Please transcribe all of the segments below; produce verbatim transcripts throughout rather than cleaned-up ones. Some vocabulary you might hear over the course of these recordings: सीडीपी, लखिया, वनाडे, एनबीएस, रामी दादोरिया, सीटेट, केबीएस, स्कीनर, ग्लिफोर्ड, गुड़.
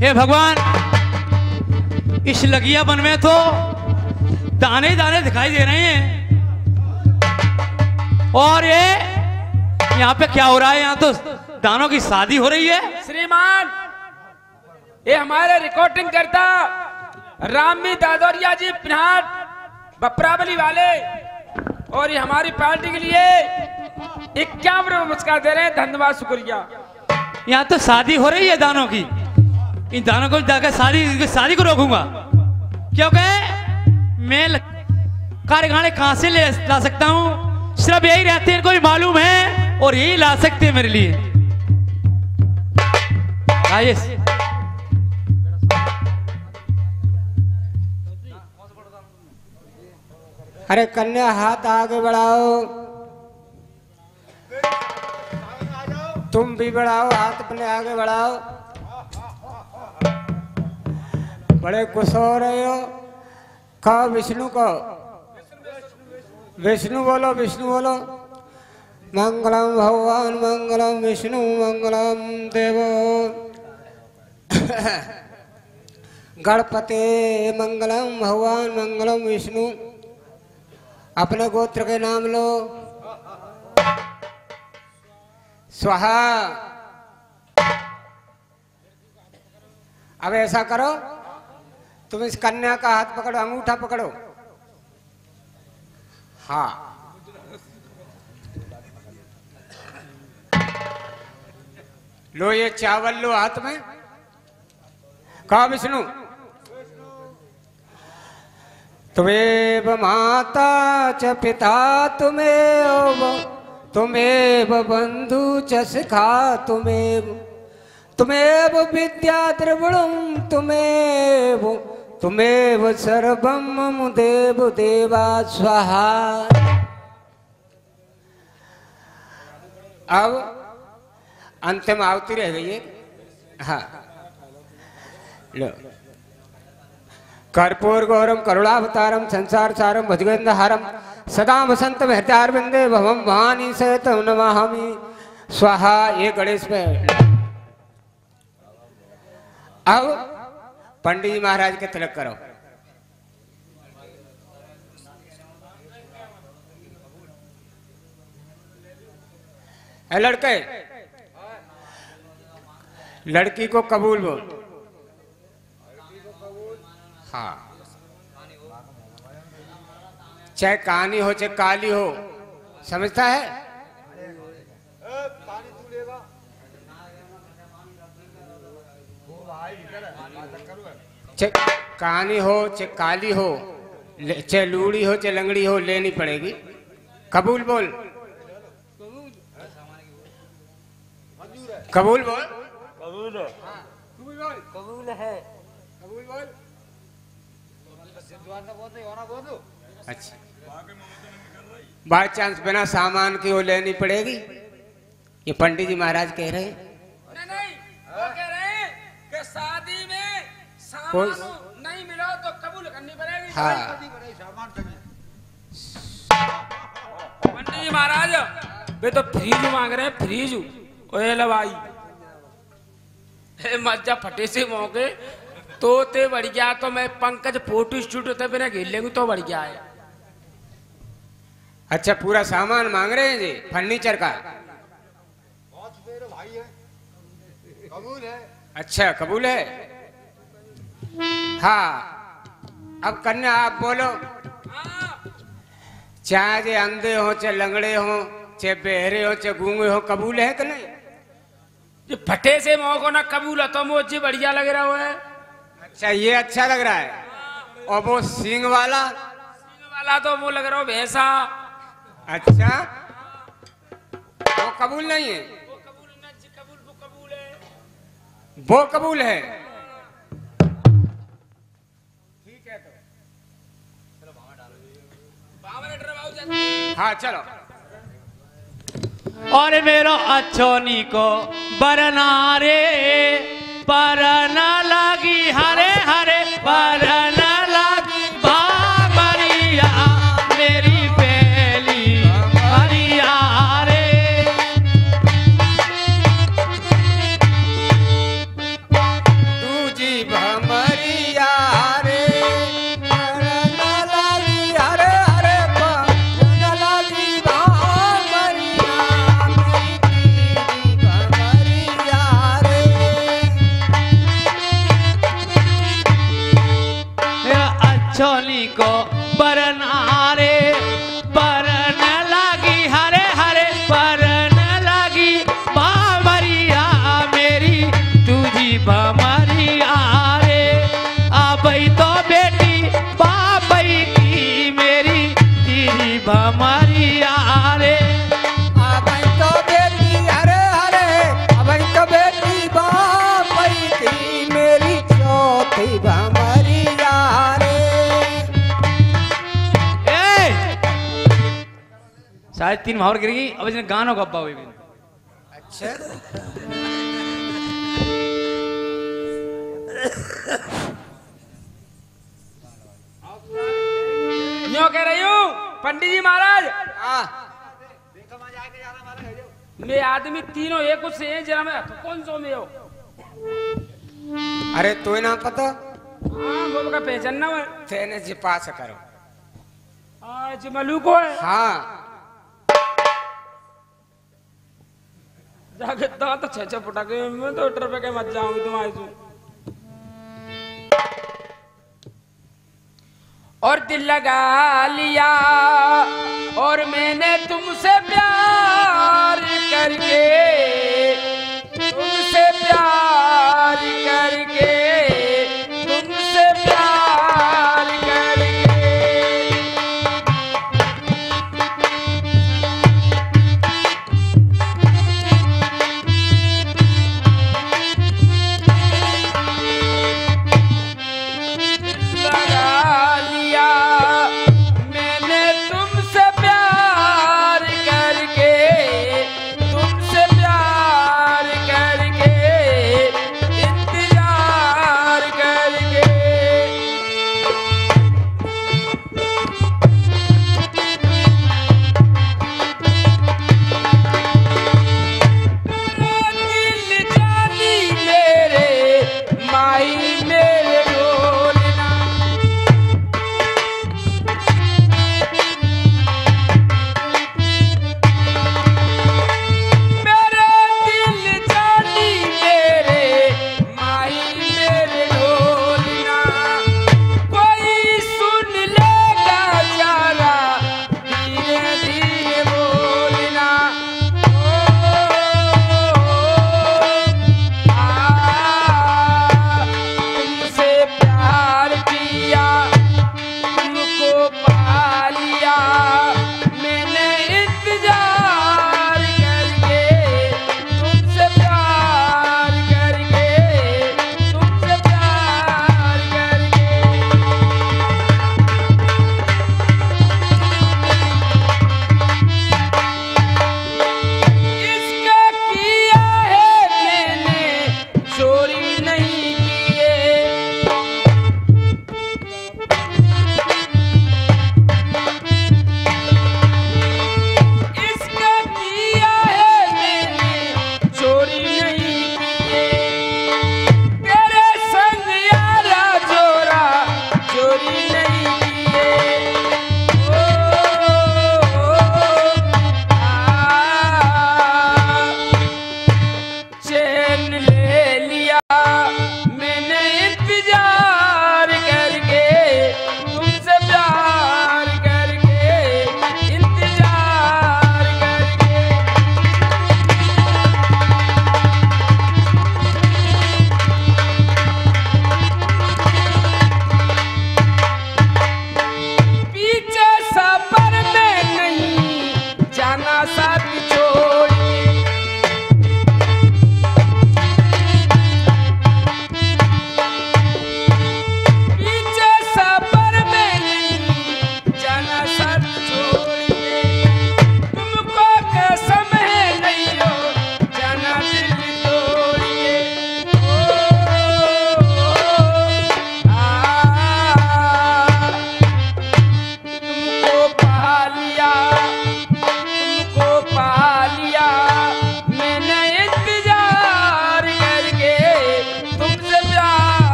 हे भगवान, इस लखिया वन में तो दाने दाने दिखाई दे रहे हैं, और ये यहाँ पे क्या हो रहा है? यहाँ तो दानों की शादी हो रही है। श्रीमान, ये हमारे रिकॉर्डिंग करता रामी दादोरिया जी पिनाट बपरावली वाले, और ये हमारी पार्टी के लिए इक्यावन रुपए पुरस्कार दे रहे हैं। धन्यवाद, शुक्रिया। यहाँ तो शादी हो रही है दानों की। इन दानों को जाकर शादी शादी को रोकूंगा, क्योंकि मैं कार्यगाने कहाँ से ले ला सकता हूँ? सिर्फ यही रहते हैं, कोई मालूम है, और यही ला सकते हैं मेरे लिए। अरे कन्या, हाथ आगे बढ़ाओ, तुम भी बढ़ाओ, हाथ अपने आगे बढ़ाओ। बड़े खुश हो रहे हो। कहो विष्णु को, विष्णु बोलो, विष्णु बोलो। मंगलम भगवान मंगलम विष्णु मंगलम देवो गणपते मंगलम भगवान मंगलम विष्णु। अपने गोत्र के नाम लो। स्वाहा। अब ऐसा करो, तुम इस कन्या का हाथ पकड़ो, अंगूठा पकड़ो। हाँ, लो ये चावल लो हाथ में। कहा विष्णु, त्वेव माता च पिता तुमेव, तुमेव बंधु च सखा तुमेव, तुमेव विद्या द्रविणं तुमेव, तुमेव सर्वं मम देव देवा स्वाहा। अब अंतिम आहुति रह गई है। हाँ, लो। कर्पूर गौरम करुणावतारम संसार सारम भुजगेंद्रहारम सदा वसंत महत्यार बिंदे भवम वाणी सहित नमामि स्वाहा। ये गणेश में। अब पंडित जी महाराज के तिलक करो। ए लड़के, लड़की को कबूल बोल। हाँ, चाहे कहानी हो चाहे काली हो, समझता है? चाहे कहानी हो चाहे काली हो, चाहे लूड़ी हो चाहे लंगड़ी हो, लेनी पड़ेगी। कबूल बोल, कबूल बोल, कबूल कबूल है, कबूल बोल। अच्छा, बाय चांस बिना सामान की वो लेनी पड़ेगी, ये पंडित जी महाराज कह रहे हैं। नहीं नहीं, वो कह रहे हैं कि शादी में सामान नहीं मिला तो कबूल करनी पड़ेगी। हाँ, पंडित जी महाराज वे तो फ्रीज मांग रहे हैं। फ्रीज ओए लवाई मज्जा फटे से मौके तो ते बढ़ गया। तो मैं पंकज फोटो शूट होते बिना घेर लेंगे तो बढ़ गया है। अच्छा, पूरा सामान मांग रहे हैं जी, फर्नीचर का। बहुत मेरे भाई है, कबूल है। अच्छा, कबूल है। हाँ, अब कन्या आप बोलो। चाहे अंधे हो चाहे लंगड़े हो चाहे बहरे हो चाहे गूंगे हो, कबूल है कि नहीं? ये फटे से मौको ना कबूल है तो मुझे बढ़िया लग रहा है। अच्छा, ये अच्छा लग रहा है। और वो सींग वाला, सींग वाला तो वो लग रहा हो भैंसा। अच्छा, वो कबूल नहीं है। वो कबूल ना जी, कबूल वो कबूल है, वो कबूल है। ठीक है, तो चलो। हाँ, चलो। और मेरो अच्छोनी को बरनारे परन लागी, हरे हरे परन लागी भावरिया मेरी बेली हरिया रे। तू को बरनारे बरन लागी हरे हरे बरन लागी बामरिया मेरी तुझी बामरिया रे। आबई तो बेटी बाबई की मेरी तेरी बामरिया रे। साढ़े तीन भावर गिरेगी। अब इसने गानों का अब्बा हुई भी अच्छा। न्यों कह रही हूँ पंडित जी महाराज मैं आदमी तीनों एक कुछ से हैं जरा मैं कौन सो में हो। अरे तो ना पता हाँ वो का पहचानना तेने छिपा करो आज मलू को है। हाँ जाके दांत तो छेछे पटाके मैं तो डर पे के मत जाऊंगी तुम्हारे से। और दिल लगा लिया और मैंने तुमसे प्यार करके तुमसे प्यार करके तुमसे प्यार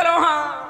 करो। हाँ